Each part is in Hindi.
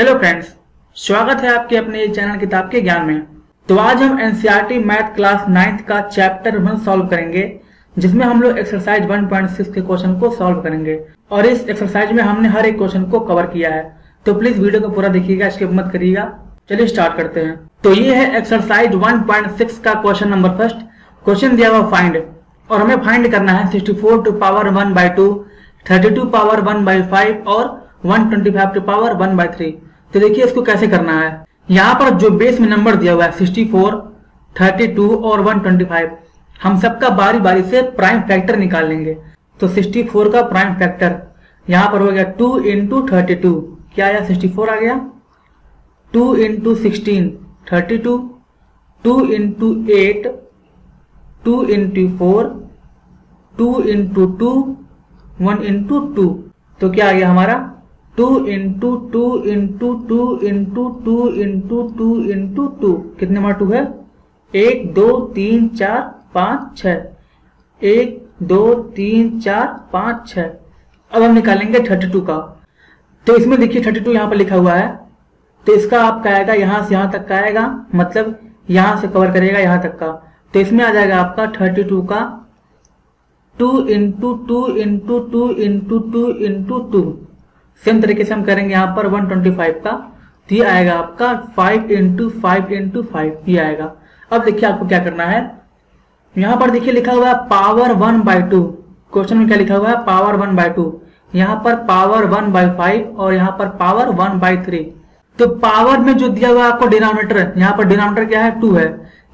हेलो फ्रेंड्स, स्वागत है आपके अपने चैनल किताब के ज्ञान में। तो आज हम एनसीईआरटी मैथ क्लास 9 का चैप्टर 1 सॉल्व करेंगे, जिसमें हम लोग एक्सरसाइज 1.6 के क्वेश्चन को सॉल्व करेंगे। और इस एक्सरसाइज में हमने हर एक क्वेश्चन को कवर किया है, तो प्लीज वीडियो को पूरा देखिएगा, स्किप मत करिएगा। चलिए स्टार्ट करते हैं। तो ये है एक्सरसाइज 1.6 का क्वेश्चन नंबर फर्स्ट। क्वेश्चन दिया हुआ फाइंड, और हमें फाइंड करना है 64 to power 1/2, 32 power 1/5 और 125 to power 1/3। तो देखिए इसको कैसे करना है। यहाँ पर जो बेस में नंबर दिया हुआ है 64, 32 और 125, हम सबका बारी बारी से प्राइम फैक्टर निकाल लेंगे। तो 64 का प्राइम फैक्टर यहाँ पर हो गया 2 into 32, क्या आया 64 आ गया, 2 into 16 32, 2 into 8 2 into 4 2 into 2 1 into 2। तो क्या आ गया हमारा 2 into 2 into 2 into 2 into 2 into 2। कितने बार 2 है, 1 2 3 4 5 6, 1 2 3 4 5 6। अब हम निकालेंगे 32 का। तो इसमें देखिए 32 यहाँ पर लिखा हुआ है, तो इसका आपका आएगा यहाँ से यहाँ तक का आएगा, मतलब यहाँ से कवर करेगा यहाँ तक का। तो इसमें आ जाएगा आपका 32 का 2 into 2 into 2 into 2 into 2। Same तरीके से हम करेंगे यहाँ पर 125 का, तो ये आएगा आपका 5 into 5 into 5, ये आएगा। अब देखिए आपको क्या करना है। यहाँ पर देखिए लिखा हुआ है power 1/2, क्वेश्चन में क्या लिखा हुआ है power 1/2, यहाँ पर power 1/5 और यहाँ पर power 1/3। तो पावर में जो दिया हुआ है आपको डिनोमिनेटर, यहाँ पर डिनोमिनेटर क्या है 2 है,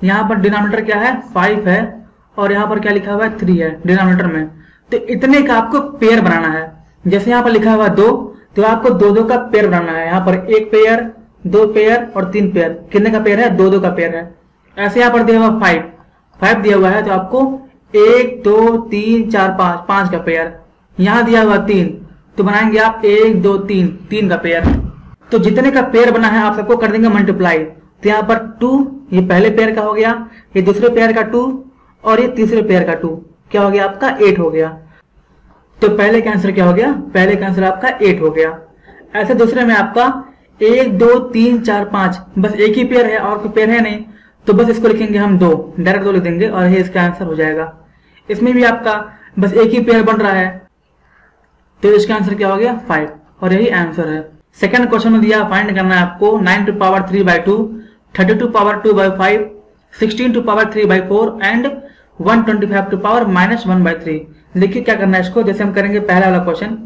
यहाँ पर डिनोमिनेटर क्या है 5 है और यहाँ पर क्या लिखा हुआ है 3 है डिनोमिनेटर में। तो इतने का आपको पेयर बनाना है। जैसे यहाँ पर लिखा हुआ 2, तो आपको 2 2 का पेयर बनाना है। यहाँ पर 1 पेयर, 2 पेयर और 3 पेयर, कितने का पेयर है 2 2 का पेयर है। ऐसे यहाँ पर दिया हुआ 5 5 दिया हुआ है, तो आपको 1 2 3 4 5 5 का पेयर। यहाँ दिया हुआ 3, तो बनाएंगे आप 1 2 3 3 का पेयर। तो जितने का पेयर बना है आप सबको कर देंगे मल्टीप्लाई। तो यहाँ पर 2, ये पहले पेयर का हो गया, ये दूसरे पेयर का 2 और ये तीसरे पेयर का 2, क्या हो गया आपका 8 हो गया। तो पहले का आंसर क्या हो गया, पहले का आंसर आपका 8 हो गया। ऐसे दूसरे में आपका 1 2 3 4 5, बस एक ही पेयर है और कोई पेयर है नहीं, तो बस इसको लिखेंगे हम 2, डायरेक्ट 2 लिख देंगे और ये इसका आंसर हो जाएगा। इसमें भी आपका बस एक ही पेयर बन रहा है, तो इसका आंसर क्या हो गया 5 और यही आंसर है। सेकंड क्वेश्चन में दिया फाइंड करना है आपको 9 to power 3/2, 32 power 2/5, 16 to power 3/4 and 125 to power -1/3। देखिए क्या करना है इसको। जैसे हम करेंगे पहला वाला क्वेश्चन,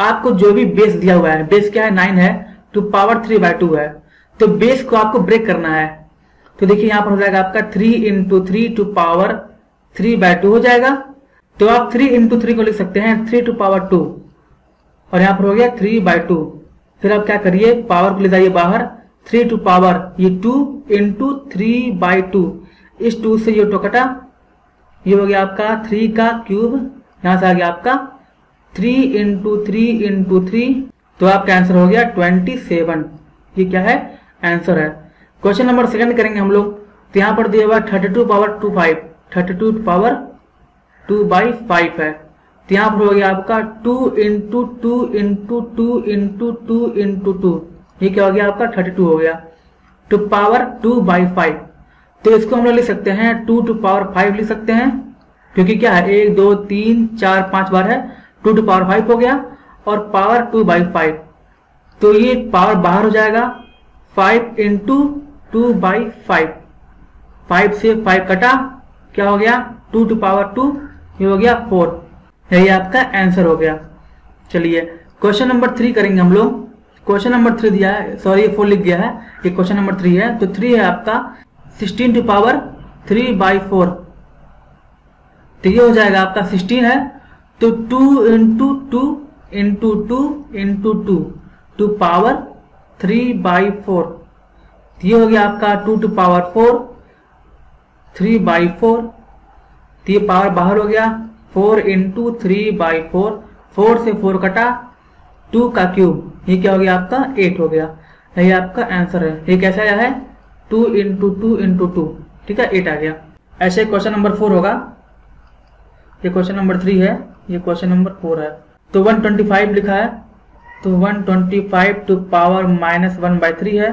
आपको जो भी बेस दिया हुआ है, बेस क्या है 9 है, टू पावर 3/2 है, तो बेस को आपको ब्रेक करना है। तो देखिए यहाँ पर हो जाएगा आपका 3 into 3 to power 3/2 हो जाएगा। तो आप 3 into 3 को लिख सकते हैं 3 to power 2 और यहाँ पर हो गया 3/2। फिर आप क्या करिए, पावर को ले जाइए बाहर, 3 to power ये 2 into 3/2, इस 2 से ये टोकटा, ये हो गया आपका 3 का क्यूब, यहाँ से आ गया आपका 3 into 3 into 3, तो आपका आंसर हो गया 27, ये क्या है आंसर है। क्वेश्चन नंबर सेकंड करेंगे हम लोग। तो यहाँ पर दिया हुआ 32 power 2/5, 32 power 2/5 है। तो यहाँ पर हो गया आपका 2 into 2 into 2 into 2 into 2, ये क्या हो गया आपका 32 हो गया, टू पावर 2/5। तो इसको हम लोग लिख सकते हैं 2 to power 5 लिख सकते हैं, क्योंकि क्या है 1 2 3 4 5 बार है, 2 to power 5 हो गया और power 2/5। तो ये पावर बाहर हो जाएगा, 5 into 2/5, 5 से 5 कटा, क्या हो गया 2 to power 2, ये हो गया 4, यही आपका आंसर हो गया। चलिए क्वेश्चन नंबर 3 करेंगे हम लोग। क्वेश्चन नंबर 3 दिया है, सॉरी 4 लिख गया है, ये क्वेश्चन नंबर 3 है। तो 3 है आपका 16 to power 3/4, तो ये हो जाएगा आपका 16 है, तो 2 into 2 into 2 into 2 to power 3/4, ये हो गया आपका 2 to power 4 3/4, तो ये पावर बाहर हो गया, 4 into 3/4, 4 से 4 कटा, 2 का क्यूब, ये क्या हो गया आपका 8 हो गया, यही आपका आंसर है। ये कैसा आया है 2 into 2 into 2, ठीक है 8 आ गया। ऐसे क्वेश्चन नंबर 4 होगा, ये क्वेश्चन नंबर 3 है, ये क्वेश्चन नंबर 4 है। तो 125 लिखा है, तो 125 टू पावर माइनस 1/3 है।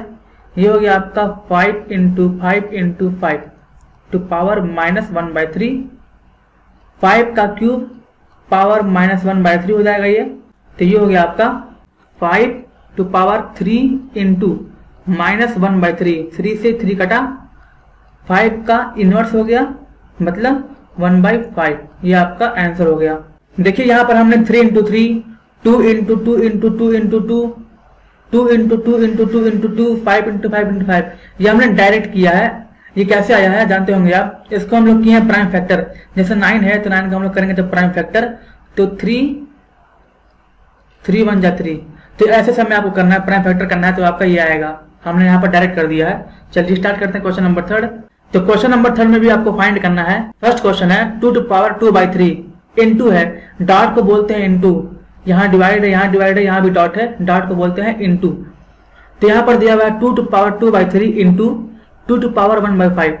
ये हो गया आपका 5 इंटू 5 टू पावर माइनस 1/3। 5 का क्यूब पावर माइनस 1/3 हो जाएगा ये, तो ये हो गया आपका 5 टू पावर 3 इंटू माइनस 1/3। 3 से 3 कटा, 5 का इन्वर्स हो गया मतलब 1/5। ये आपका आंसर हो गया। देखिए यहाँ पर हमने 3 into 3, 2 into 2 into 2 into 2 2 into 2 into 2 into 2, 5 into 5 into 5, ये हमने डायरेक्ट किया है। ये कैसे आया है जानते होंगे आप। इसको हम लोग किए हैं प्राइम फैक्टर। जैसे 9 है तो 9 का हम लोग करेंगे तो प्राइम फैक्टर, तो 3 3 1 जा 3। तो ऐसे समय आपको करना है, प्राइम फैक्टर करना है, तो आपका ये आएगा। हमने यहाँ पर डायरेक्ट कर दिया है। चलिए स्टार्ट करते हैं क्वेश्चन नंबर 3rd। तो क्वेश्चन नंबर 3rd में भी आपको फाइंड करना है। फर्स्ट क्वेश्चन है 2 टू पावर 2/3 इंटू है, डॉट को बोलते हैं इंटू। यहाँ डिवाइड है, यहाँ डिवाइड है, यहाँ भी डॉट है, डॉट को बोलते हैं इंटू। तो यहाँ पर दिया हुआ है 2 to power 2/3 into 2 to power 1/5।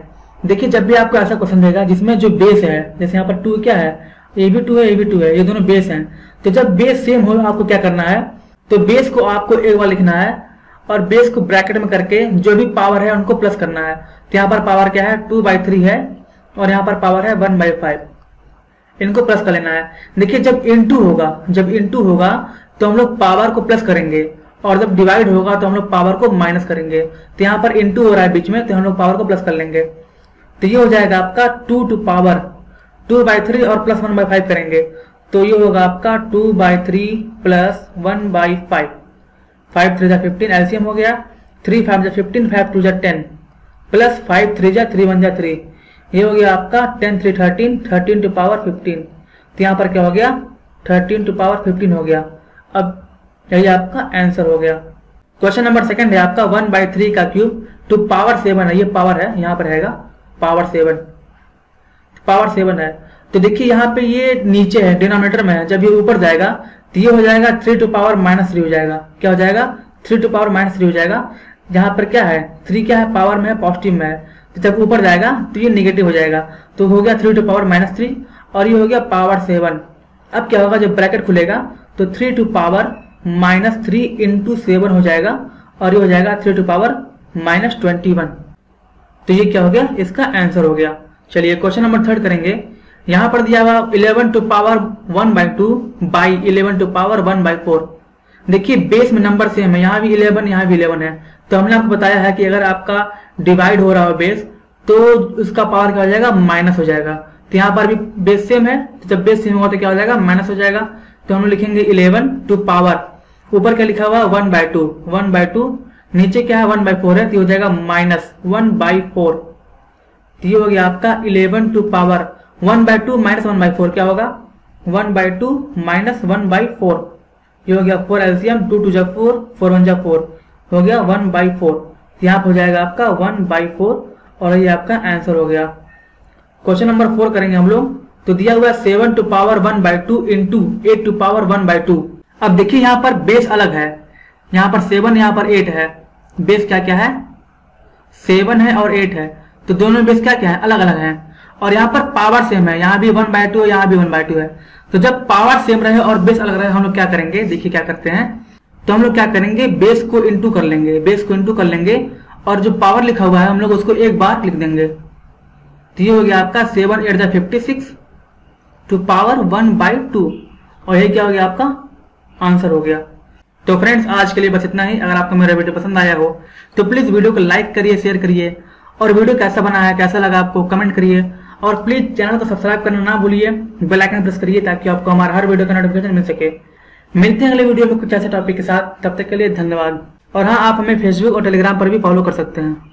देखिए जब भी आपको ऐसा क्वेश्चन देगा जिसमें जो बेस है, जैसे यहाँ पर 2 क्या है, ए भी 2 है, ए भी 2 है, ये दोनों बेस हैं। तो जब बेस सेम हो आपको क्या करना है, तो बेस को आपको एक बार लिखना है और बेस को ब्रैकेट में करके जो भी पावर है उनको प्लस करना है। तो यहाँ पर पावर क्या है, 2/3 है और यहाँ पर पावर है 1/5, इनको प्लस कर लेना है। देखिए जब इंटू होगा, तो हम लोग पावर को प्लस करेंगे, और जब डिवाइड होगा तो हम लोग पावर को माइनस करेंगे। तो यहाँ पर इंटू हो रहा है बीच में, तो हम लोग पावर को प्लस कर लेंगे। तो ये हो जाएगा आपका 2 टू पावर 2/3 और प्लस 1/5 करेंगे, तो ये होगा आपका 2/3 प्लस 1/5। 5 3 जा 15 एलसीएम हो गया, 3 5 जा 15, 5 2 जा 10 प्लस 5 3 जा 3 1 जा 3, ये हो गया आपका 10 3 13, 13 टू पावर 15। तो यहाँ पर क्या हो गया, 13 टू पावर 15 हो गया। अब यही आपका आंसर हो गया। क्वेश्चन नंबर 2nd है आपका 1/3 का क्यूब टू पावर 7 है। ये पावर है, यहाँ पर रहेगा पावर 7 है। तो देखिए यहाँ पे ये नीचे है डिनोमिनेटर में है, जब ये ऊपर जाएगा तो ये हो जाएगा 3 टू पावर -3 हो जाएगा। क्या हो जाएगा, 3 टू पावर -3 हो जाएगा। यहाँ पर क्या है, 3 क्या है, पावर में है, पॉजिटिव में है। तो जब ऊपर जाएगा तो ये निगेटिव हो जाएगा, तो हो गया 3 टू पावर -3 और ये हो गया पावर 7। अब क्या होगा, जब ब्रैकेट खुलेगा तो 3 टू पावर -3 इंटू 7 हो जाएगा और ये हो जाएगा 3 टू पावर -21। तो ये क्या हो गया, इसका आंसर हो गया। चलिए क्वेश्चन नंबर 3rd करेंगे। यहाँ पर दिया हुआ 11 to power 1/2 by 11 to power 1/4। देखिए बेस में नंबर सेम है, यहाँ भी 11, यहाँ भी 11 है। तो हमने आपको बताया है कि अगर आपका डिवाइड हो रहा हो बेस तो उसका पावर क्या हो जाएगा, माइनस हो जाएगा। तो यहाँ पर भी बेस सेम है, तो जब बेस सेम होगा तो क्या हो जाएगा, माइनस हो जाएगा। तो हम लिखेंगे 11 टू पावर, ऊपर क्या लिखा हुआ, 1/2, नीचे क्या है 1/4 है, तो हो जाएगा -1/4। तो ये हो गया आपका 11 टू पावर 1/2 माइनस 1/4। क्या होगा, 1/2 माइनस 1/4, ये हो गया 4 LCM, 2 2 जा 4 4 1 जा 4, हो गया 1/4। यहाँ हो जाएगा आपका 1/4 और ये आपका आंसर हो गया। क्वेश्चन नंबर 4 करेंगे हम लोग। तो दिया हुआ 7 to power 1/2 into 8 to power 1/2। अब देखिए यहाँ पर बेस अलग है, यहाँ पर 7, यहाँ पर 8 है। बेस क्या क्या है, 7 है और 8 है, तो दोनों बेस क्या क्या है, अलग अलग है। और यहाँ पर पावर सेम है, यहाँ भी 1/2 है, यहाँ भी 1/2 है। तो जब पावर सेम रहे और बेस अलग रहे, हम लोग क्या करेंगे, देखिए क्या करते हैं। तो हम लोग क्या करेंगे, बेस को इंटू कर लेंगे, और जो पावर लिखा हुआ है हम लोग उसको एक बार लिख देंगे। तो ये हो गया आपका 7 8 जा 56 टू पावर 1/2 और ये क्या हो गया, आपका आंसर हो गया। तो फ्रेंड्स आज के लिए बस इतना ही। अगर आपको मेरा वीडियो पसंद आया हो तो प्लीज़ वीडियो को लाइक करिए, शेयर करिए, और वीडियो कैसा बना है, कैसा लगा आपको कमेंट करिए, और प्लीज़ चैनल को सब्सक्राइब करना ना भूलिए, बेल आइकन प्रेस करिए ताकि आपको हमारा हर वीडियो का नोटिफिकेशन मिल सके। मिलते हैं अगले वीडियो में कुछ ऐसे टॉपिक के साथ, तब तक के लिए धन्यवाद। और हाँ, आप हमें फेसबुक और टेलीग्राम पर भी फॉलो कर सकते हैं।